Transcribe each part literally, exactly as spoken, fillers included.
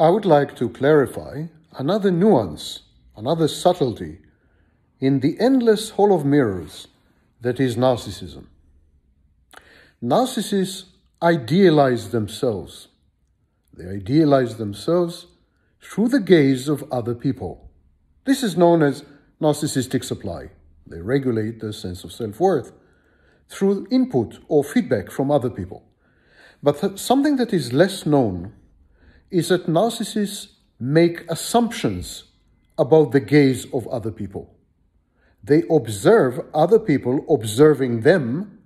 I would like to clarify another nuance, another subtlety in the endless hall of mirrors that is narcissism. Narcissists idealize themselves. They idealize themselves through the gaze of other people. This is known as narcissistic supply. They regulate their sense of self-worth through input or feedback from other people. But something that is less known is that narcissists make assumptions about the gaze of other people. They observe other people observing them,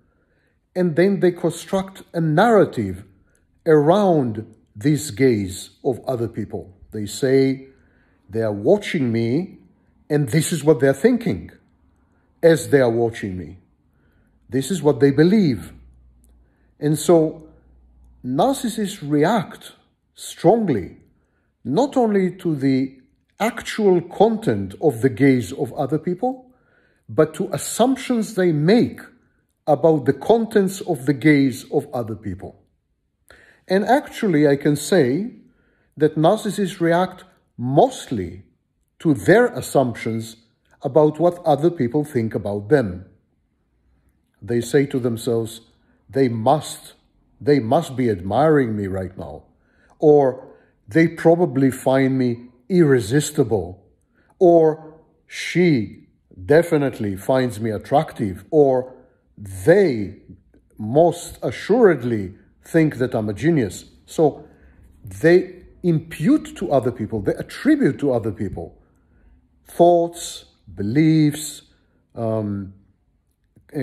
and then they construct a narrative around this gaze of other people. They say, they are watching me, and this is what they're thinking as they are watching me. This is what they believe. And so narcissists react strongly, not only to the actual content of the gaze of other people, but to assumptions they make about the contents of the gaze of other people. And actually, I can say that narcissists react mostly to their assumptions about what other people think about them. They say to themselves, they must, they must be admiring me right now. Or they probably find me irresistible, or she definitely finds me attractive, or they most assuredly think that I'm a genius. So they impute to other people, they attribute to other people thoughts, beliefs, um,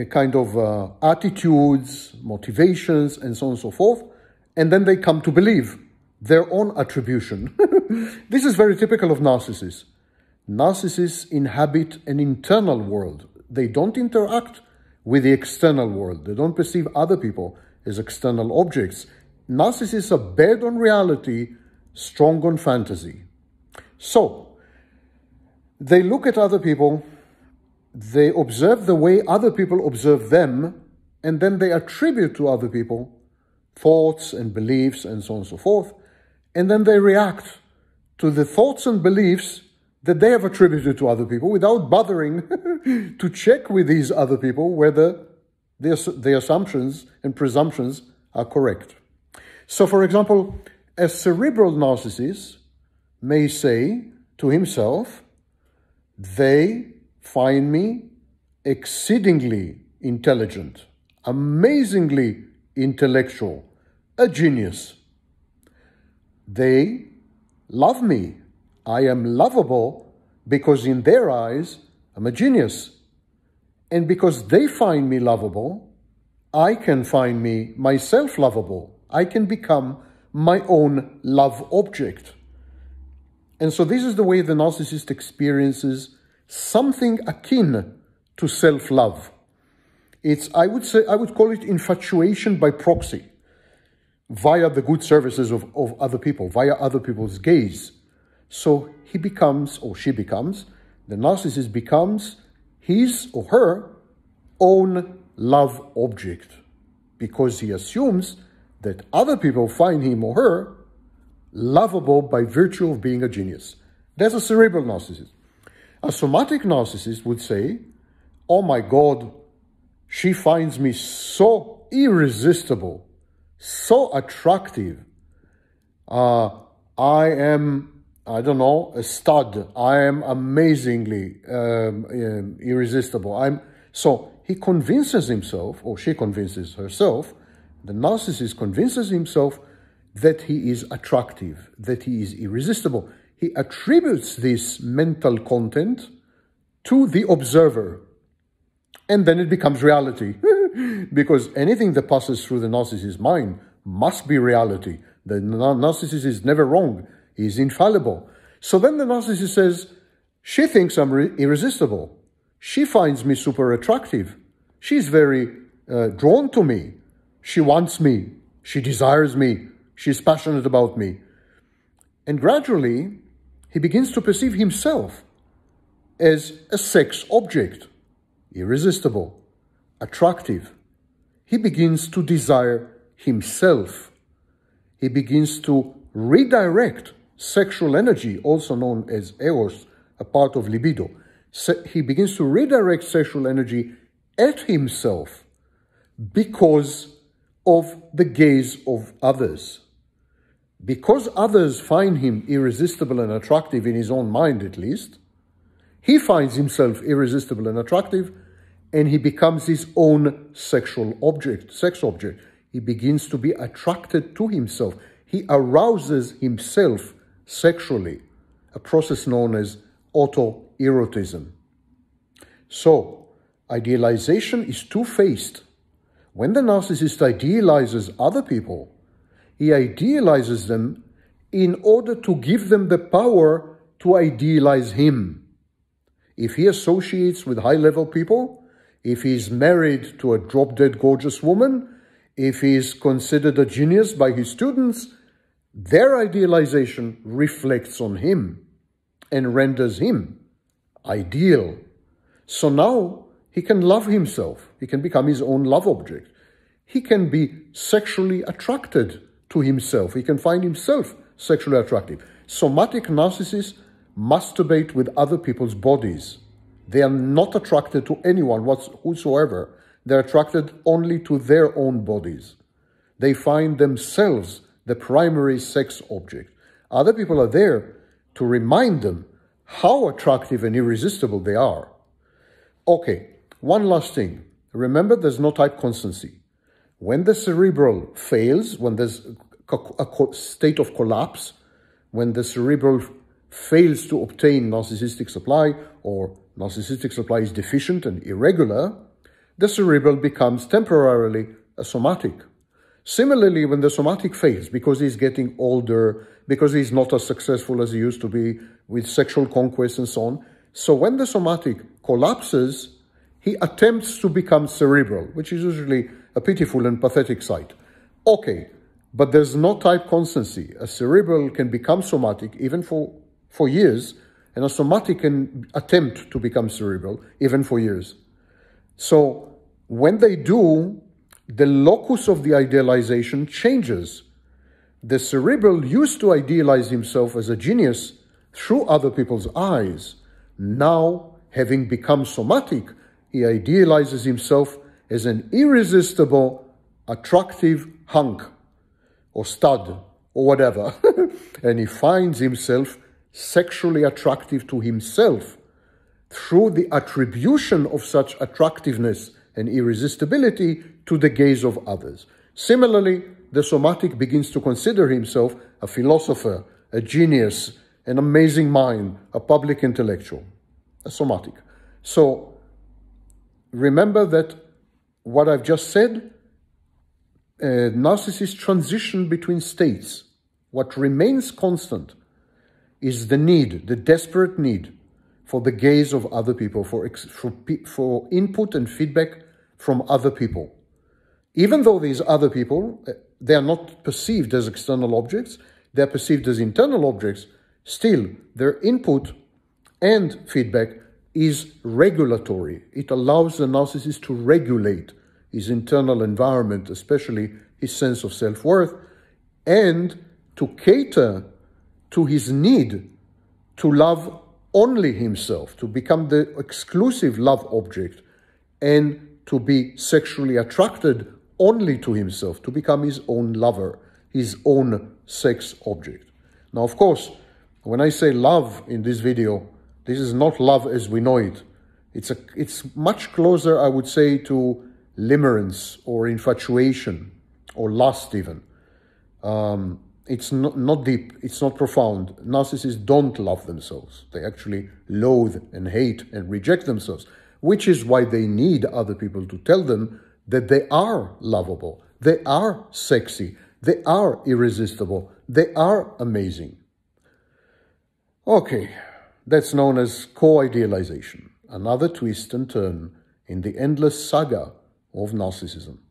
kind of uh, attitudes, motivations, and so on and so forth, and then they come to believe their own attribution. This is very typical of narcissists. Narcissists inhabit an internal world. They don't interact with the external world. They don't perceive other people as external objects. Narcissists are bad on reality, strong on fantasy. So, they look at other people, they observe the way other people observe them, and then they attribute to other people thoughts and beliefs and so on and so forth. And then they react to the thoughts and beliefs that they have attributed to other people without bothering to check with these other people whether their, their assumptions and presumptions are correct. So, for example, a cerebral narcissist may say to himself, they find me exceedingly intelligent, amazingly intellectual, a genius. They love me. I am lovable because in their eyes, I'm a genius. And because they find me lovable, I can find me myself lovable. I can become my own love object. And so this is the way the narcissist experiences something akin to self-love. It's, I would say, I would call it infatuation by proxy, via the good services of, of other people, via other people's gaze. So he becomes, or she becomes, the narcissist becomes his or her own love object, because he assumes that other people find him or her lovable by virtue of being a genius. That's a cerebral narcissist. A somatic narcissist would say, oh my God, she finds me so irresistible, so attractive. Uh, I am, I don't know, a stud. I am amazingly um, um, irresistible. I'm so he convinces himself, or she convinces herself, the narcissist convinces himself that he is attractive, that he is irresistible. He attributes this mental content to the observer. And then it becomes reality, because anything that passes through the narcissist's mind must be reality. The narcissist is never wrong. He is infallible. So then the narcissist says, she thinks I'm irresistible. She finds me super attractive. She's very uh, drawn to me. She wants me. She desires me. She's passionate about me. And gradually, he begins to perceive himself as a sex object. Irresistible, attractive. He begins to desire himself. He begins to redirect sexual energy, also known as eros, a part of libido. So he begins to redirect sexual energy at himself because of the gaze of others. Because others find him irresistible and attractive, in his own mind at least, he finds himself irresistible and attractive, and he becomes his own sexual object, sex object. He begins to be attracted to himself. He arouses himself sexually, a process known as autoerotism. So, idealization is two-faced. When the narcissist idealizes other people, he idealizes them in order to give them the power to idealize him. If he associates with high-level people, if he is married to a drop-dead gorgeous woman, if he is considered a genius by his students, their idealization reflects on him and renders him ideal. So now he can love himself. He can become his own love object. He can be sexually attracted to himself. He can find himself sexually attractive. Somatic narcissists masturbate with other people's bodies. They are not attracted to anyone whatsoever. They're attracted only to their own bodies. They find themselves the primary sex object. Other people are there to remind them how attractive and irresistible they are. Okay, one last thing. Remember, there's no type constancy. When the cerebral fails, when there's a state of collapse, when the cerebral fails to obtain narcissistic supply, or narcissistic supply is deficient and irregular, the cerebral becomes temporarily a somatic. Similarly, when the somatic fails, because he's getting older, because he's not as successful as he used to be with sexual conquest and so on, so when the somatic collapses, he attempts to become cerebral, which is usually a pitiful and pathetic sight. Okay, but there's no type constancy. A cerebral can become somatic even for, for years, and a somatic can attempt to become cerebral even for years. So when they do, the locus of the idealization changes. The cerebral used to idealize himself as a genius through other people's eyes. Now, having become somatic, he idealizes himself as an irresistible, attractive hunk or stud or whatever. And he finds himself sexually attractive to himself through the attribution of such attractiveness and irresistibility to the gaze of others. Similarly, the somatic begins to consider himself a philosopher, a genius, an amazing mind, a public intellectual, a somatic. So remember that what I've just said, uh, narcissists transition between states. What remains constant is the need, the desperate need, for the gaze of other people, for, for, for input and feedback from other people. Even though these other people, they are not perceived as external objects, they are perceived as internal objects, still their input and feedback is regulatory. It allows the narcissist to regulate his internal environment, especially his sense of self-worth, and to cater to his need to love only himself, to become the exclusive love object, and to be sexually attracted only to himself, to become his own lover, his own sex object. Now, of course, when I say love in this video, this is not love as we know it. It's, a, it's much closer, I would say, to limerence or infatuation or lust even. Um, It's not, not deep, it's not profound. Narcissists don't love themselves. They actually loathe and hate and reject themselves, which is why they need other people to tell them that they are lovable, they are sexy, they are irresistible, they are amazing. Okay, that's known as co-idealization, another twist and turn in the endless saga of narcissism.